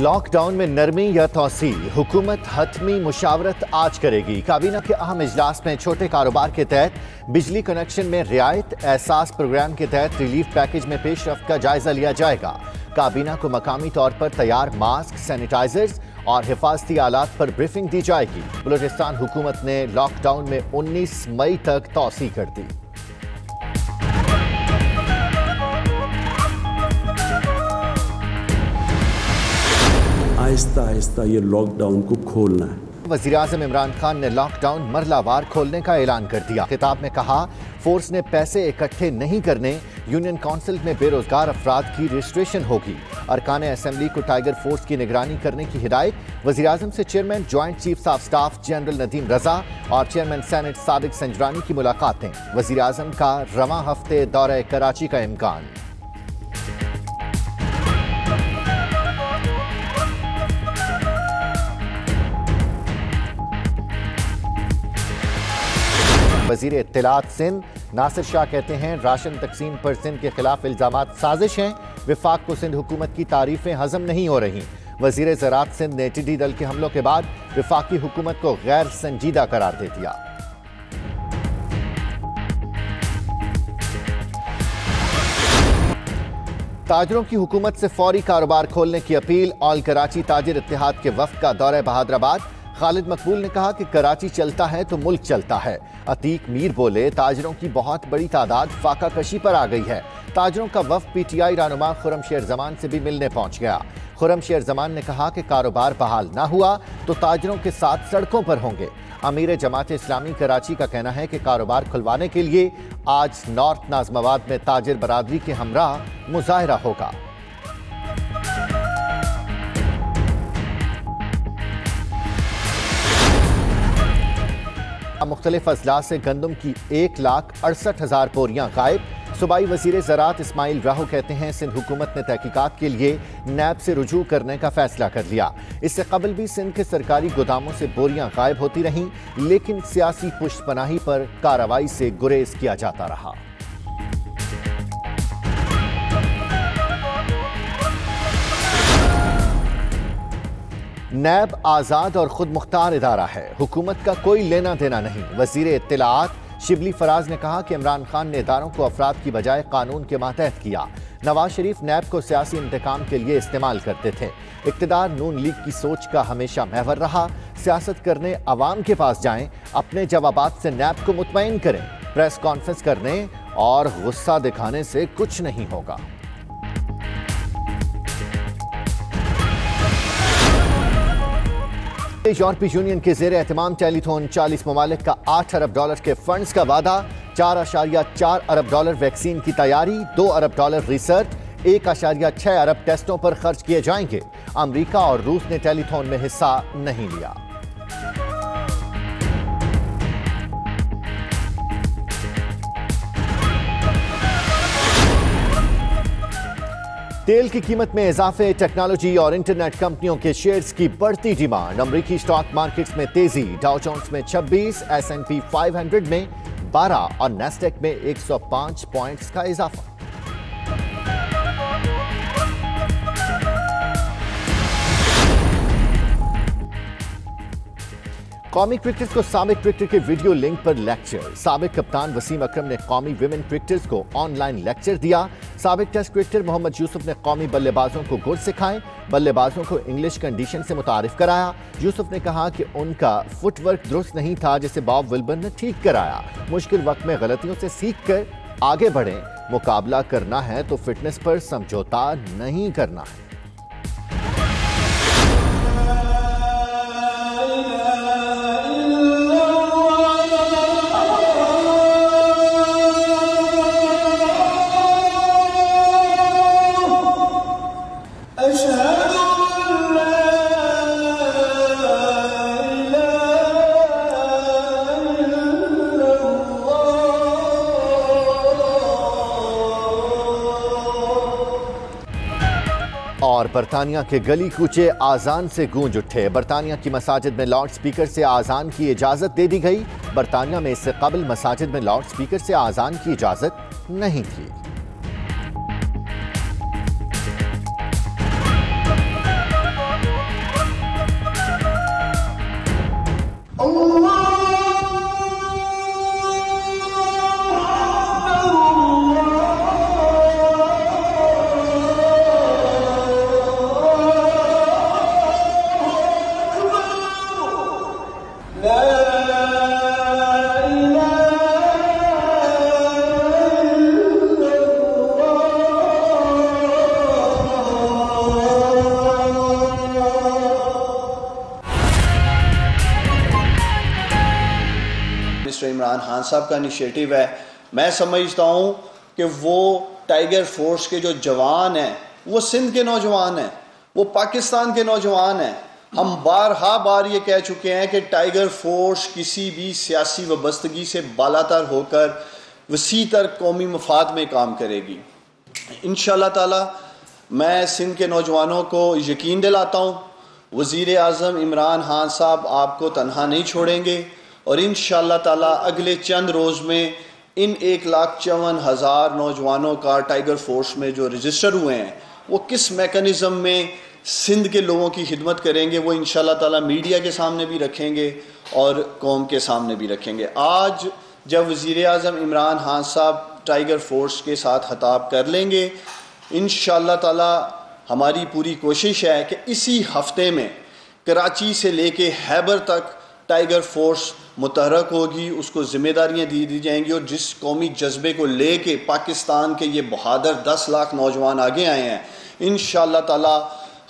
Lockdown में नरमी या तोसी, हुकूमत हतमी मुशावरत आज करेगी। काबीना के अहम इजलास में छोटे कारोबार के तहत बिजली कनेक्शन में रियायत, एहसास प्रोग्राम के तहत रिलीफ पैकेज में पेशरफ्त का जायजा लिया जाएगा। काबीना को मकामी तौर पर तैयार मास्क, सैनिटाइजर्स और हिफाजती आलात पर ब्रीफिंग दी जाएगी। बलूचिस्तान हुकूमत ने लॉकडाउन में 19 मई तक तोसी कर दी। आहिस्ता आहिस्ता ये लॉकडाउन को खोलना है। वज़ीर-ए-आज़म इमरान खान ने लॉकडाउन मरलावार खोलने का ऐलान कर दिया। खिताब में कहा, फोर्स ने पैसे इकट्ठे नहीं करने, यूनियन काउंसिल में बेरोजगार अफराद की रजिस्ट्रेशन होगी। अरकान असेंबली को टाइगर फोर्स की निगरानी करने की हिदायत। वज़ीर-ए-आज़म से chairman joint chiefs of staff general Nadeem Raza और चेयरमैन सेनेट सादिक संजरानी की मुलाकातें। वज़ीर-ए-आज़म का रवां हफ्ते दौरे कराची का इम्कान। वज़ीर इत्तलात सिंध नासिर शाह कहते हैं, राशन तकसीम पर सिंध के खिलाफ इल्ज़ामात साजिश हैं। विफाक को सिंध हुकूमत की तारीफें हजम नहीं हो रहीं। वज़ीर ज़राअत सिंध ने टिड्डी दल के हमलों के बाद विफाकी हुकूमत को गैर संजीदा करार दे दिया। ताजरों की हुकूमत से फौरी कारोबार खोलने की अपील। ऑल कराची ताजिर इत्तेहाद के वफद का दौरा बहादराबाद। खालिद मकबूल ने कहा कि कराची चलता है तो मुल्क चलता है। अतीक मीर बोले, ताजरों की बहुत बड़ी तादाद फाका कशी पर आ गई है। ताजरों का वफद पीटीआई रहनुमा खुरम शेरजमान से भी मिलने पहुंच गया। खुरम शेरजमान ने कहा कि कारोबार बहाल ना हुआ तो ताजरों के साथ सड़कों पर होंगे। अमीर जमात इस्लामी कराची का कहना है कि कारोबार खुलवाने के लिए आज नॉर्थ नाजमाबाद में ताजिर बरादरी के हमरा मुजाहरा होगा। मुख्तलिफ अजला से गंदम की 1,68,000 बोरियां गायब। सूबाई वजीर ज़राअत इस्माइल राहो कहते हैं, सिंध हुकूमत ने तहकीकात के लिए नैब से रुजू करने का फैसला कर लिया। इससे कबल भी सिंध के सरकारी गोदामों से बोरियां गायब होती रहीं, लेकिन सियासी पुष्टपनाही पर कार्रवाई से गुरेज किया जाता रहा। नैब आज़ाद और खुद मुख्तार इदारा है, हुकूमत का कोई लेना देना नहीं। वज़ीर इत्तलाआत शिबली फराज ने कहा कि इमरान खान ने इदारों को अफराद की बजाय कानून के मातहत किया। नवाज शरीफ नैब को सियासी इंतकाम के लिए इस्तेमाल करते थे। इक़्तिदार नून लीग की सोच का हमेशा महवर रहा। सियासत करने आवाम के पास जाएँ, अपने जवाबात से नैब को मुतमईन करें। प्रेस कॉन्फ्रेंस करने और गुस्सा दिखाने से कुछ नहीं होगा। यूरोपीय यूनियन के जेर एहतमाम टेलीथोन 40 ममालिक का $8 अरब के फंड्स का वादा। 4.4 अरब डॉलर वैक्सीन की तैयारी, $2 अरब रिसर्च, 1.6 अरब टेस्टों पर खर्च किए जाएंगे। अमरीका और रूस ने टेलीथोन में हिस्सा नहीं लिया। तेल की कीमत में इजाफे, टेक्नोलॉजी और इंटरनेट कंपनियों के शेयर्स की बढ़ती डिमांड। अमरीकी स्टॉक मार्केट्स में तेजी, डाउ जोन्स में 26, S&P 500 में 12 और नैस्डेक में 105 पॉइंट्स का इजाफा। कौमी क्रिकेटर्स को साबिक क्रिकेटर के वीडियो लिंक पर लेक्चर। साबिक कप्तान वसीम अकरम ने कौमी विमेन क्रिकेटर्स को ऑनलाइन लेक्चर दिया। साबिक टेस्ट क्रिकेटर मोहम्मद यूसुफ ने कौमी बल्लेबाजों को गुर सिखाएं, बल्लेबाजों को इंग्लिश कंडीशन से मुतारिफ कराया। यूसुफ ने कहा कि उनका फुटवर्क दुरुस्त नहीं था, जिसे बॉब विल्बर ने ठीक कराया। मुश्किल वक्त में गलतियों से सीख कर आगे बढ़ें। मुकाबला करना है तो फिटनेस पर समझौता नहीं करना है। और बरतानिया के गली कूचे आज़ान से गूंज उठे। बरतानिया की मसाजिद में लाउड स्पीकर से आज़ान की इजाज़त दे दी गई। बरतानिया में इससे कबल मसाजिद में लाउड स्पीकर से आज़ान की इजाज़त नहीं थी। इमरान खान साहब का इनिशिएटिव है। मैं समझता हूँ कि वो टाइगर फोर्स के जो जवान हैं वो सिंध के नौजवान हैं, वो पाकिस्तान के नौजवान हैं। हम बारहा बार ये कह चुके हैं कि टाइगर फोर्स किसी भी सियासी वबस्तगी से बालातर होकर वसी तर कौमी मफाद में काम करेगी। इंशाअल्लाह ताला मैं सिंध के नौजवानों को यकीन दिलाता हूँ वज़ीर आज़म इमरान खान साहब आपको तनहा नहीं छोड़ेंगे और इंशाअल्लाह ताला अगले चंद रोज़ में इन 1,54,000 नौजवानों का टाइगर फोर्स में जो रजिस्टर हुए हैं वो किस मेकनिज़म में सिंध के लोगों की खिदमत करेंगे वो इंशाअल्लाह ताला मीडिया के सामने भी रखेंगे और कौम के सामने भी रखेंगे। आज जब वज़ीर आज़म इमरान खान साहब टाइगर फोर्स के साथ खिताब कर लेंगे इंशाअल्लाह ताला हमारी पूरी कोशिश है कि इसी हफ्ते में कराची से लेके हैबर तक टाइगर फोर्स मुतहरक होगी, उसको ज़िम्मेदारियाँ दी दी जाएंगी और जिस कौमी जज्बे को लेके पाकिस्तान के ये बहादुर 10 लाख नौजवान आगे आए हैं इंशाअल्लाह ताला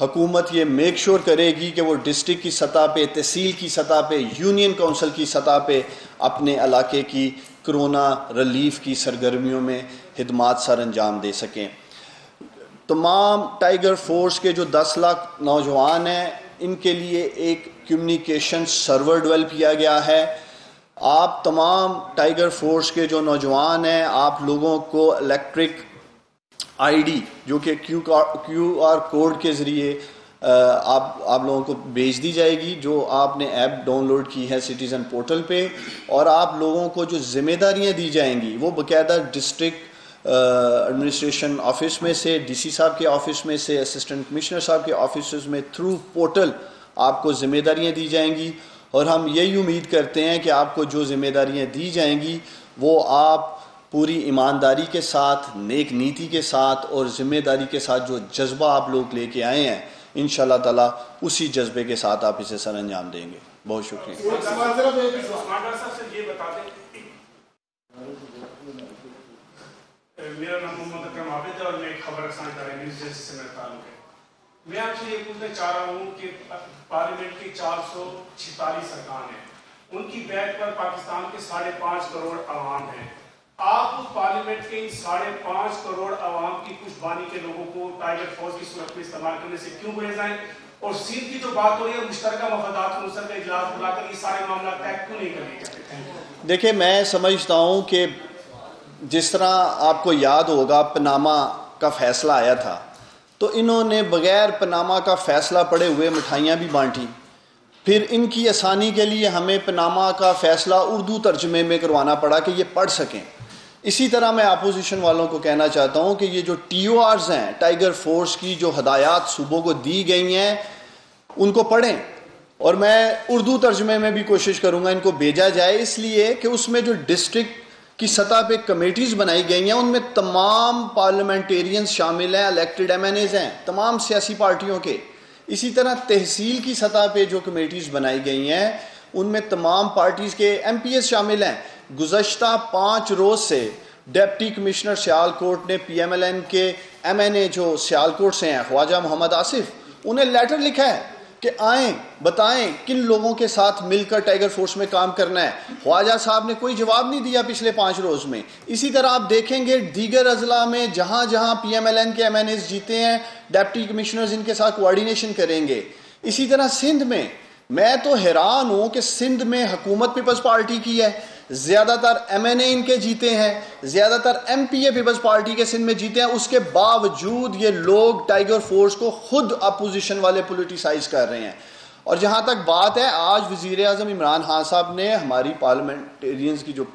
हुकूमत ये मेक श्योर करेगी कि वो डिस्ट्रिक्ट की सतह पे, तहसील की सतह पे, यूनियन काउंसिल की सतह पे अपने इलाके की कोरोना रिलीफ की सरगर्मियों में खिदमात सर अंजाम दे सकें। तमाम टाइगर फोर्स के जो 10 लाख नौजवान हैं इनके लिए एक कम्युनिकेशन सर्वर डेवलप किया गया है। आप तमाम टाइगर फोर्स के जो नौजवान हैं आप लोगों को इलेक्ट्रिक आईडी जो कि क्यूआर कोड के ज़रिए आप लोगों को भेज दी जाएगी जो आपने ऐप डाउनलोड की है सिटीज़न पोर्टल पे, और आप लोगों को जो ज़िम्मेदारियाँ दी जाएंगी वो बाकायदा डिस्ट्रिक्ट एडमिनिस्ट्रेशन ऑफिस में से, डीसी साहब के ऑफिस में से, असिस्टेंट कमिश्नर साहब के ऑफिस में थ्रू पोर्टल आपको ज़िम्मेदारियाँ दी जाएंगी। और हम यही उम्मीद करते हैं कि आपको जो ज़िम्मेदारियाँ दी जाएंगी वो आप पूरी ईमानदारी के साथ, नेक नीति के साथ और ज़िम्मेदारी के साथ जो जज्बा आप लोग लेके आए हैं इंशाअल्लाह ताला उसी जज्बे के साथ आप इसे सर अंजाम देंगे। बहुत शुक्रिया। मेरा नाम मोहम्मद अकरम आबिद है और मैं खबर साझेदार न्यूज़ से मेरा ताल्लुक है। मैं आपसे ये पूछना चाह रहा हूँ कि पार्लियामेंट की 446 अरकान हैं, उनकी बैक पर पाकिस्तान के 5.5 करोड़ आवाम हैं। आप उस पार्लियामेंट के इन 5.5 करोड़ आवाम की कुछ बानी के लोगों को टाइगर फोर्स की सूरत में इस्तेमाल करने से क्यों गुरेजाएं और सिंध की जो बात हो रही है मुश्तरका मफादात के अनुसार इजलास बुलाकर ये सारे मामला तय क्यों नहीं करने जाते? देखिए मैं समझता हूँ कि जिस तरह आपको याद होगा पनामा का फ़ैसला आया था तो इन्होंने बग़ैर पनामा का फ़ैसला पड़े हुए मिठाइयाँ भी बांटी। फिर इनकी आसानी के लिए हमें पनामा का फ़ैसला उर्दू तर्जमे में करवाना पड़ा कि ये पढ़ सकें। इसी तरह मैं अपोजिशन वालों को कहना चाहता हूँ कि ये जो TORs हैं टाइगर फोर्स की जो हदायत सूबों को दी गई हैं उनको पढ़ें और मैं उर्दू तर्जमे में भी कोशिश करूँगा इनको भेजा जाए, इसलिए कि उसमें जो डिस्ट्रिक्ट की सतह पे कमेटीज़ बनाई गई हैं उनमें तमाम पार्लियामेंटेरियंस शामिल हैं, इलेक्टेड MNAs हैं तमाम सियासी पार्टियों के। इसी तरह तहसील की सतह पे जो कमेटीज़ बनाई गई हैं उनमें तमाम पार्टीज़ के MPs शामिल हैं। गुज़श्ता 5 रोज़ से डिप्टी कमिश्नर सियालकोट ने PMLN के MNA जो सियालकोट से हैं ख्वाजा मोहम्मद आसिफ, उन्हें लेटर लिखा है कि आएँ बताएं किन लोगों के साथ मिलकर टाइगर फोर्स में काम करना है। ख्वाजा साहब ने कोई जवाब नहीं दिया पिछले 5 रोज़ में। इसी तरह आप देखेंगे दीगर अजला में जहाँ जहाँ PMLN के MNAs जीते हैं डिप्टी कमिश्नर्स इनके साथ कोऑर्डिनेशन करेंगे। इसी तरह सिंध में मैं तो हैरान हूँ कि सिंध में हुकूमत पीपल्स पार्टी की है, ज़्यादातर MNA इनके जीते हैं, ज़्यादातर MPA पीपल्स पार्टी के सिंध में जीते हैं, उसके बावजूद ये लोग टाइगर फोर्स को खुद अपोजिशन वाले पॉलिटिसाइज कर रहे हैं। और जहाँ तक बात है आज वज़ीर आज़म इमरान खान साहब ने हमारी पार्लियामेंटेरियंस की जो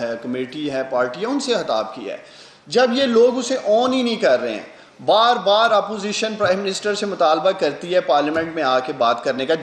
है कमेटी है पार्टी है उनसे खिताब किया है, जब ये लोग उसे ऑन ही नहीं कर रहे हैं। बार बार अपोजिशन प्राइम मिनिस्टर से मुतालबा करती है पार्लियामेंट में आके बात करने का।